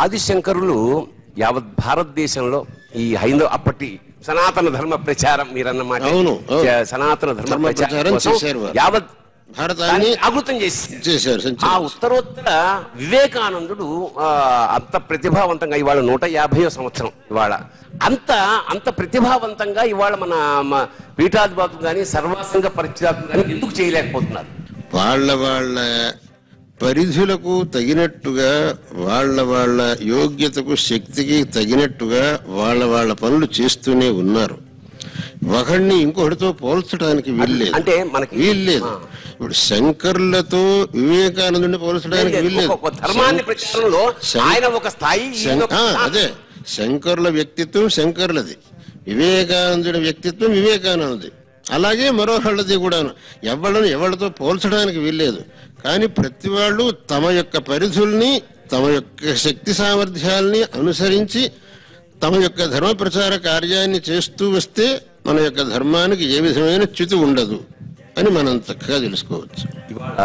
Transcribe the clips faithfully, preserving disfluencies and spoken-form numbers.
ఆదిశంకరులు యావత్ భారతదేశంలో ఈ హైందవ అప్పటి సనాతన ధర్మ ప్రచారం మీరన్నమాట అవును సనాతన ధర్మ ప్రచారం చేశారు యావత్ భారతాన్ని అగృతం చేశారు ఆ ఉత్తరోత్తర వివేకానందుడు అంత ప్రతిభావంతంగా ఇవాళ నూట యాభైవ సంవత్సరం ఇవాళ అంత అంత ప్రతిభావంతంగా ఇవాళ మన పీఠాధిపతులు గాని సర్వసంగ పరిచారకులు గాని ఎందుకు చేయలేకపోతున్నారు వాళ్ళ వాళ్ళ పరిధులకు తగినట్టుగా వాళ్ళ వాళ్ళ యోగ్యతకు శక్తికి తగినట్టుగా వాళ్ళ వాళ్ళ పనులు చేస్తూనే ఉన్నారు ఒకణ్ణి ఇంకొకటితో పోల్చడానికి వీల్లేదు అంటే మనకి వీల్లేదు ఇప్పుడు శంకర్లతో వివేకానందుని పోల్చడానికి వీల్లేదు ఒక ధర్మాన్ని ప్రచారంలో ఆయన ఒక స్థాయి అదే శంకర్ల వ్యక్తిత్వం శంకర్లది వివేకానందుని వ్యక్తిత్వం వివేకానందుది అలాగే మరోహళ్ళది కూడాను ఎవళ్ళను ఎవళ్ళతో పోల్చడానికి వీల్లేదు కానీ ప్రతి వాళ్ళు తమ యొక్క పరిధుల్ని తమ యొక్క శక్తి సామర్థ్యాల్ని అనుసరించి తమ యొక్క ధర్మ ప్రచార కార్యాన్ని చేస్తూ వస్తే మన యొక్క ధర్మానికి ఏ విధమైన చ్యుతి ఉండదు అని మనం చక్కగా తెలుసుకోవచ్చు ఇవాళ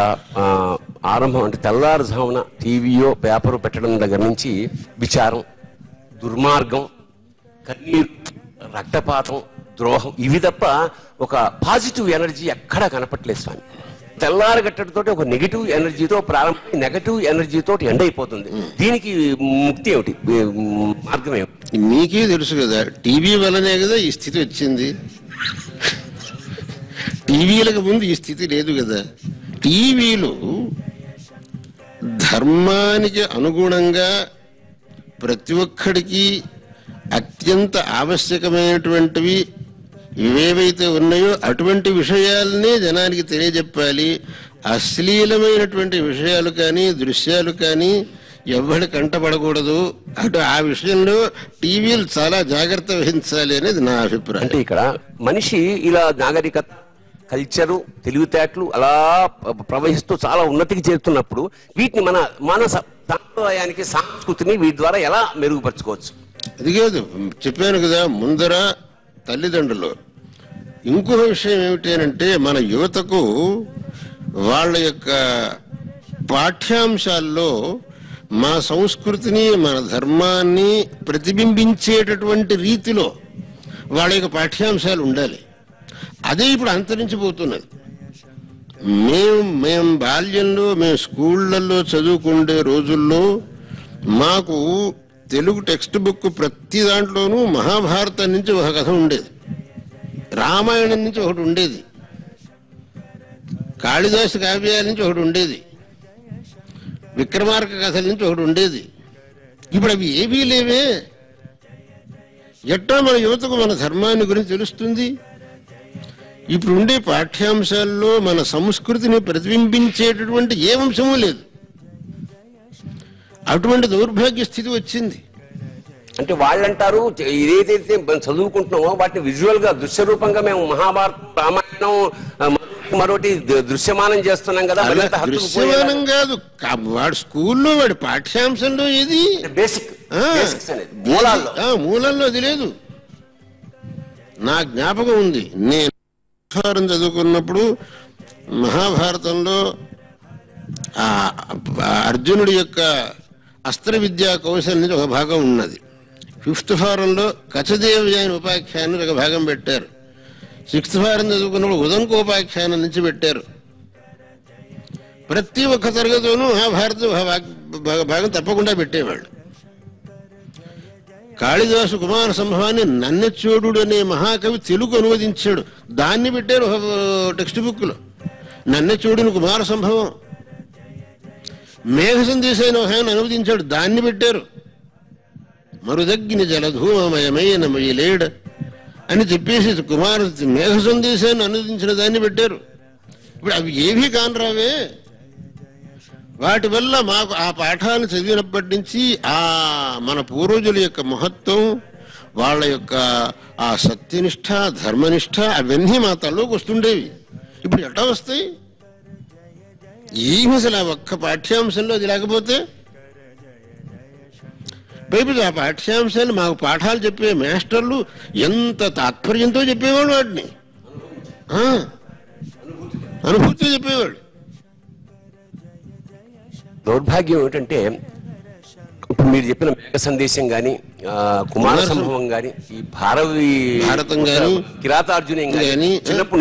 ఆరంభం అంటే తెల్లారుజామున టీవీయో పేపర్ పెట్టడం దగ్గర నుంచి విచారం దుర్మార్గం కన్నీరు రక్తపాతం ద్రోహం ఇవి తప్ప ఒక పాజిటివ్ ఎనర్జీ ఎక్కడ కనపట్లేదు స్వామి తెల్లారగట్టడితోటి ఒక నెగటివ్ ఎనర్జీతో ప్రారంభం నెగటివ్ ఎనర్జీతో ఎండ్ అయిపోతుంది దీనికి ముక్తి ఏమిటి మార్గం ఏమిటి మీకే తెలుసు కదా టీవీ వల్లనే కదా ఈ స్థితి వచ్చింది టీవీలకు ముందు ఈ స్థితి లేదు కదా టీవీలు ధర్మానికి అనుగుణంగా ప్రతి ఒక్కడికి అత్యంత ఆవశ్యకమైనటువంటివి ఏవేవైతే ఉన్నాయో అటువంటి విషయాల్ని జనానికి తెలియజెప్పాలి అశ్లీలమైనటువంటి విషయాలు కానీ దృశ్యాలు కానీ ఎవ్వరు కంటపడకూడదు అటు ఆ విషయంలో టీవీలు చాలా జాగ్రత్త వహించాలి అనేది నా అభిప్రాయం అంటే ఇక్కడ మనిషి ఇలా నాగరికత కల్చరు తెలివితేటలు అలా ప్రవహిస్తూ చాలా ఉన్నతికి చేరుతున్నప్పుడు వీటిని మన మన సాంప్రదాయానికి సంస్కృతిని వీటి ద్వారా ఎలా మెరుగుపరచుకోవచ్చు అది కాదు చెప్పాను కదా ముందర తల్లిదండ్రులు ఇంకో విషయం ఏమిటంటే మన యువతకు వాళ్ళ యొక్క పాఠ్యాంశాల్లో మా సంస్కృతిని మన ధర్మాన్ని ప్రతిబింబించేటటువంటి రీతిలో వాళ్ళ యొక్క పాఠ్యాంశాలు ఉండాలి అదే ఇప్పుడు అంతరించిపోతున్నది మేము మేము బాల్యంలో మేము స్కూళ్ళల్లో చదువుకుండే రోజుల్లో మాకు తెలుగు టెక్స్ట్ బుక్ ప్రతి దాంట్లోనూ మహాభారతం నుంచి ఒక కథ ఉండేది రామాయణం నుంచి ఒకటి ఉండేది కాళిదాసు కావ్యాల నుంచి ఒకటి ఉండేది విక్రమార్క కథల నుంచి ఒకటి ఉండేది ఇప్పుడు అవి ఏవీ లేవే ఎట్టా మన యువతకు మన ధర్మాన్ని గురించి తెలుస్తుంది ఇప్పుడు ఉండే పాఠ్యాంశాల్లో మన సంస్కృతిని ప్రతిబింబించేటటువంటి ఏ అంశమూ లేదు అటువంటి దౌర్భాగ్య స్థితి వచ్చింది అంటే వాళ్ళంటారు ఏదైతే మనం చదువుకుంటున్నామో వాటిని విజువల్ గా దృశ్య రూపంగా మేము మహాభారతం రామాయణం మరొకటి దృశ్యమానం చేస్తున్నాం కదా దృశ్యమానం కాదు వాడు స్కూల్లో వాడి పాఠ్యాంశంలో ఇది బేసిక్ మూలాల్లో అది లేదు నా జ్ఞాపకం ఉంది నేను చదువుకున్నప్పుడు మహాభారతంలో అర్జునుడి యొక్క అస్త్ర విద్యా కౌశల్ నుంచి ఒక భాగం ఉన్నది ఫిఫ్త్ ఫారంలో కచదేవ్యాయన ఉపాఖ్యానం ఒక భాగం పెట్టారు సిక్స్త్ ఫారం చదువుకున్నప్పుడు ఉదంకోపాఖ్యానం నుంచి పెట్టారు ప్రతి ఒక్క తరగతిలోనూ మహాభారత భాగం తప్పకుండా పెట్టేవాళ్ళు కాళిదాసు కుమార సంభవాన్ని నన్నెచ్చోడు అనే మహాకవి తెలుగు అనువదించాడు దాన్ని పెట్టారు టెక్స్ట్ బుక్లో నన్నెచ్చోడుని కుమార సంభవం మేఘ సందేశాన్ని ఒక ఆయన అనువదించాడు దాన్ని పెట్టారు మరుదగ్గిన జలధూమమయమైన మయలేడ అని చెప్పేసి కుమార మేఘ సందేశాన్ని అనువదించిన దాన్ని పెట్టారు ఇప్పుడు అవి ఏవీ కానరావే వాటి వల్ల మాకు ఆ పాఠాలను చదివినప్పటి నుంచి ఆ మన పూర్వజుల యొక్క మహత్వం వాళ్ళ యొక్క ఆ సత్యనిష్ట ధర్మనిష్ట అవన్నీ మా తల్లోకి వస్తుండేవి ఇప్పుడు ఎట్లా వస్తాయి ఏమి అసలు ఆ ఒక్క పాఠ్యాంశంలో అది లేకపోతే పైపు ఆ పాఠ్యాంశాన్ని మాకు పాఠాలు చెప్పే మాస్టర్లు ఎంత తాత్పర్యంతో చెప్పేవాడు వాటిని అనుభూతితో చెప్పేవాడు దౌర్భాగ్యం ఏమిటంటే ఇప్పుడు मेघ संदेश कुमार संभव किरातार्जुन नैन चुनाव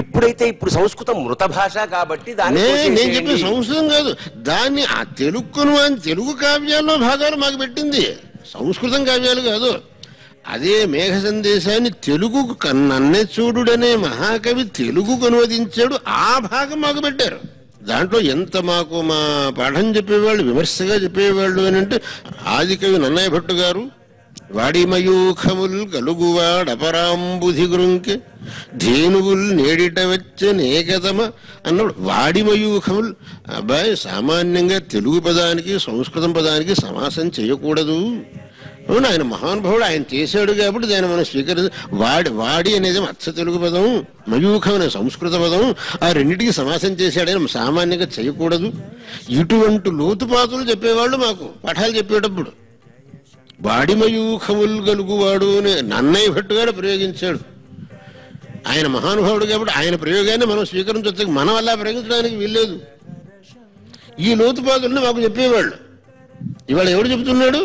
ఎప్పుడైతే ఇప్పుడు సంస్కృతం మృత భాష కాబట్టి దాని నేను నేను చెప్పిన సంస్కృతం కాదు దాని ఆ తెలుగును అని తెలుగు కావ్యాల్లో భాగాలు మాకు పెట్టింది సంస్కృతం కావ్యాలు కాదు అదే మేఘ సందేశాన్ని తెలుగు కన్ననే చూడుడనే మహాకవి తెలుగుకు అనువదించాడు ఆ భాగం మాకు పెట్టారు దాంట్లో ఎంత మాకు మా పాఠం చెప్పేవాళ్ళు విమర్శగా చెప్పేవాళ్ళు అంటే ఆదికవి నన్నయ్య భట్టు గారు वाड़ीमयूखमुल कलुगुवाडपरांबुधिगृंके धेनुगुल नेडिटवच्चनेकतम अन्नपुडु वाड़ीमयूखमुल अब्बायि सामान्यंगा तेलुगु पदानिकी संस्कृत पदानिकी समासं चेयकूडदु अवुनु आयन महानुभावुडु आयन चेसाडु काबट्टि दानिनि मनं स्वीकरिंचाली वाडि वाडि अनेदि अच्च तेलुगु पदं मयूखम अने संस्कृत पदं आ रेंडिटिकी समासं चेसाडनि सामान्यंगा चेयकूडदु इटुवंटि लोतुपातुलु चेप्पेवाळ्ळु माकु पाठालु चेप्पेटप्पुडु వాడిమయూఖముల్ గలుగువాడు నన్నయ్య భట్టు గారు ప్రయోగించాడు ఆయన మహానుభావుడు కాబట్టి ఆయన ప్రయోగాన్ని మనం స్వీకరించొచ్చు మన వల్ల ప్రయోగించడానికి వీల్లేదు ఈ లోతుపాదుల్ని మాకు చెప్పేవాళ్ళు ఇవాళ ఎవరు చెప్తున్నాడు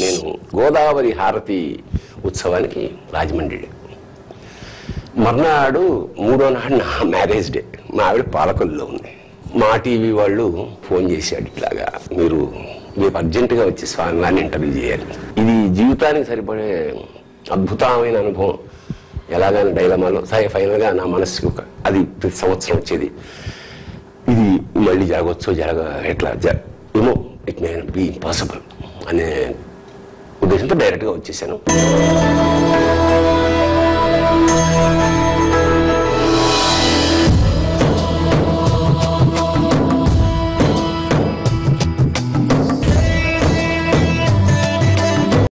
నేను గోదావరి హారతి ఉత్సవానికి రాజమండ్రి మర్నాడు మూడో నాడు నా మ్యారేజ్ డే మా ఆవిడ పాలకొల్లో ఉంది మా టీవీ వాళ్ళు ఫోన్ చేశారు ఇట్లాగా మీరు రేపు అర్జెంటుగా వచ్చి స్వామి వారిని ఇంటర్వ్యూ చేయాలి ఇది జీవితానికి సరిపడే అద్భుతమైన అనుభవం ఎలాగైనా డైలమాలో సాయి ఫైనల్గా నా మనసుకు అది ప్రతి సంవత్సరం వచ్చేది ఇది మళ్ళీ జరగవచ్చు జరగ ఎట్లా ఏమో ఇట్ మే బీ ఇంపాసిబుల్ అనే ఉద్దేశంతో డైరెక్ట్గా వచ్చేసాను